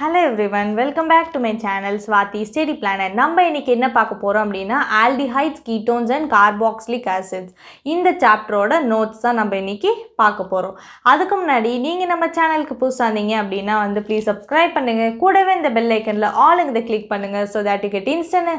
Hello everyone welcome back to my channel Swati study planner number इनके என்ன பார்க்க போறோம் அப்படினா aldehydes ketones and carboxylic acids இந்த சாப்டரோட நோட்ஸ் தான் நம்ம இன்னைக்கு பார்க்க போறோம் அதுக்கு முன்னாடி நீங்க நம்ம சேனலுக்கு புதுசா இருந்தீங்க அப்படினா வந்து ப்ளீஸ் Subscribe பண்ணுங்க கூடவே இந்த bell ஐகான்ல ஆல்ங்கத கிளிக் பண்ணுங்க so that you get instant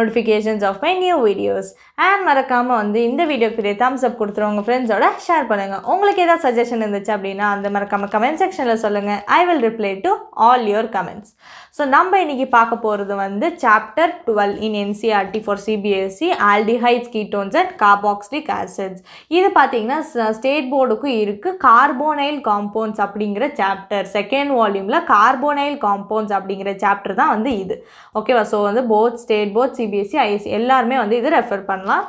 notifications of my new videos and மறக்காம வந்து இந்த வீடியோக்கு ஒரு thumbs up கொடுத்து உங்க फ्रेंड्सோட ஷேர் பண்ணுங்க உங்களுக்கு ஏதாவது சஜஷன் இருந்துச்சு அப்படினா அந்த மறக்காம கமெண்ட் செக்ஷன்ல சொல்லுங்க I will reply to all your comments. So, நம்ம இன்னைக்கு பார்க்க போறது வந்து chapter 12 in NCERT for CBSE aldehydes ketones and carboxylic acids. இது பாத்தீங்கன்னா ஸ்டேட் போர்டுக்கு இருக்கு கார்போனைல் காம்பவுண்ட்ஸ் அப்படிங்கற சாப்டர் செகண்ட் வால்யூம்ல கார்போனைல் காம்பவுண்ட்ஸ் அப்படிங்கற சாப்டர் தான் வந்து இது. ஓகேவா சோ வந்து both state board CBSE ISE எல்லாரும் வந்து இது ரெஃபர் பண்ணலாம்.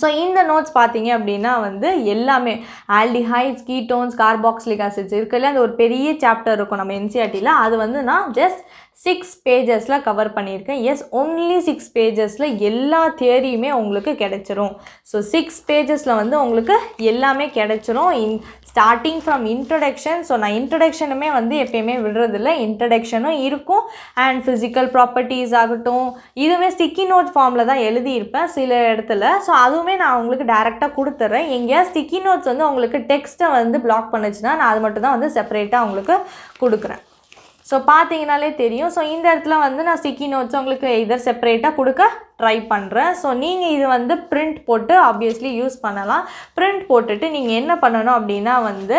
So, in the notes पातींगे अब डीना वंदे येल्ला में aldehydes, ketones, carboxylic acids इरकले अंदर पेरीये chapter रोको ना NCERT ला आदो वंदे ना just 6 pages ला cover पनीर के yes only 6 pages ला येल्ला theory में उंगलोके कैडचरों so 6 pages ला वंदे उंगलोके येल्ला में कैडचरों in starting from introduction so ना introduction में वंदे एप्पे में विडर दिल्ला introduction हो इरको and physical properties आगटों इधर में sticky note form ला दा येल्ले दी इरपा सिले ऐडतला so आदो में ना उंगलोके डायरेक्ट आ कुड़ तरह इंग्या sticky notes वंदे उंगलोके text वंदे block पनेचना ना आदम अटदा वंदे separate आ उंगलोके कुड़ करा सो पातींगे तेरियो सो इंद इडुत्तुला वंदु ना sticky notes उंगलुक्कु इधर सेपरेटा कुडुक्क ट्राई पण्रेन सो नींगे इदु वंदु print पोट्टु obviously यूज पण्णलाम print पोट्टुट्टु नींगे एन्ना पण्णनुम अप्पडिना वंदु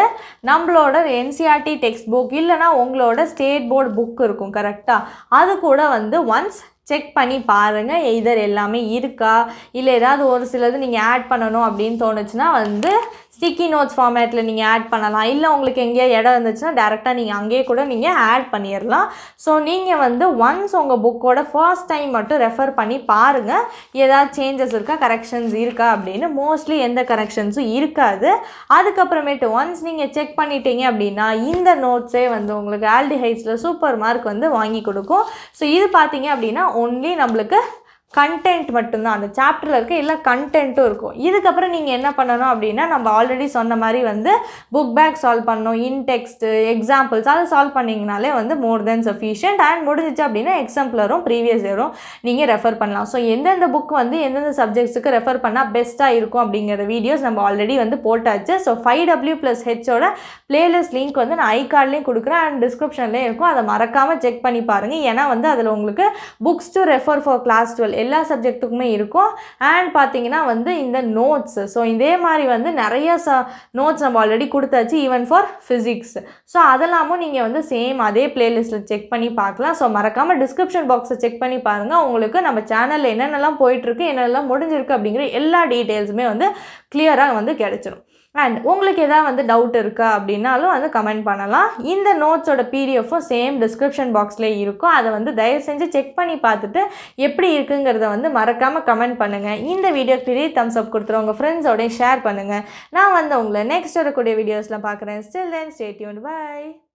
नम्मलोड NCERT टेक्स्ट बुक इल्लना उंगलोड स्टेट बोर्ड बुक इरुक्कुम करेक्टा अदु कूड वंदु once செக் பண்ணி பாருங்க இதர் எல்லாமே இருக்கா இல்ல ஏதாவது ஒரு சிலது நீங்க ஆட் பண்ணனும் அப்படினு தோணுச்சுனா வந்து ஸ்டிக்கி நோட்ஸ் ஃபார்மட்ல நீங்க ஆட் பண்ணலாம் இல்ல உங்களுக்கு எங்க இடம் இருந்துச்சுனா डायरेक्टली நீங்க அங்கேயே கூட நீங்க ஆட் பண்ணிரலாம் சோ நீங்க வந்து once உங்க புக்கோட first time மட்டும் ரெஃபர் பண்ணி பாருங்க ஏதாவது चेंजेस இருக்கா கரெக்ஷன்ஸ் இருக்கா அப்படினு मोस्टली எந்த கரெக்ஷன்ஸும் இருக்காது அதுக்கு அப்புறமேட்டு once நீங்க செக் பண்ணிட்டீங்க அப்படினா இந்த நோட்ஸே வந்து உங்களுக்கு aldehydes-ல சூப்பர் மார்க் வந்து வாங்கி கொடுக்கும் சோ இது பாத்தீங்க அப்படினா only நம்மளுக்கு கண்டென்ட் மட்டும் தான் அந்த சாப்டர்ல இருக்க எல்லா கண்டென்ட்டும் இருக்கும் இதுக்கு அப்புறம் நீங்க என்ன பண்ணனும் அப்படினா நம்ம ஆல்ரெடி சொன்ன மாதிரி வந்து புக் பேக் சால்வ் பண்ணனும் இன் டெக்ஸ்ட் எக்ஸாம்பிள்ஸ் அத சால்வ் பண்ணீங்கனாலே வந்து மோர் தென் சஃபிஷியன்ட் அண்ட் முடிஞ்சிச்சு அப்படினா எக்ஸாம்பிளரும் previous year-உம் நீங்க ரெஃபர் பண்ணலாம் சோ எந்தெந்த புக் வந்து எந்தெந்த சப்ஜெக்ட்ஸ்க்கு ரெஃபர் பண்ணா பெஸ்டா இருக்கும் அப்படிங்கற வீடியோஸ் நம்ம ஆல்ரெடி வந்து போட்டாச்சு சோ 5W+H ஓட பிளேலிஸ்ட் லிங்க் வந்து நான் ஐகார்ட்லயே கொடுக்கிறேன் அண்ட் டிஸ்கிரிப்ஷன்லயே இருக்கும் அத மறக்காம செக் பண்ணி பாருங்க ஏனா வந்து அதுல உங்களுக்கு books to refer for class 12 எல்லா சப்ஜெக்ட்டுக்குமே இருக்கும் அண்ட் பாத்தீங்கன்னா வந்து இந்த நோட்ஸ் சோ இதே மாதிரி வந்து நிறைய நோட்ஸ் நம்ம ஆல்ரெடி கொடுத்தாச்சு ஈவன் ஃபார் physics சோ அதெல்லாம் நீங்க வந்து சேம் அதே பிளேலிஸ்ட்ல செக் பண்ணி பார்க்கலாம் சோ மறக்காம டிஸ்கிரிப்ஷன் பாக்ஸை செக் பண்ணி பாருங்க உங்களுக்கு நம்ம சேனல்ல என்னென்னலாம் போயிட்டு இருக்கு என்னெல்லாம் முடிஞ்சிருக்கு அப்படிங்கற எல்லா டீடைல்ஸ்மே வந்து கிளியரா வந்து கிடைச்சிடும் அண்ட் உங்களுக்கு ஏதாவது வந்து டவுட் இருக்கா அப்படினாலும் வந்து கமெண்ட் பண்ணலாம் இந்த நோட்ஸோட PDF சேம் டிஸ்கிரிப்ஷன் பாக்ஸ்லயே இருக்கும் அத வந்து தயவு செஞ்சு செக் பண்ணி பார்த்துட்டு எப்படி இருக்குங்கறத வந்து மறக்காம கமெண்ட் பண்ணுங்க இந்த வீடியோக்கு ஒரு thumbs up கொடுத்துட்டு உங்க फ्रेंड्सோட ஷேர் பண்ணுங்க நான் வந்து உங்களை நெக்ஸ்ட் வரக்கூடிய வீடியோஸ்ல பார்க்கறேன் till then stay tuned bye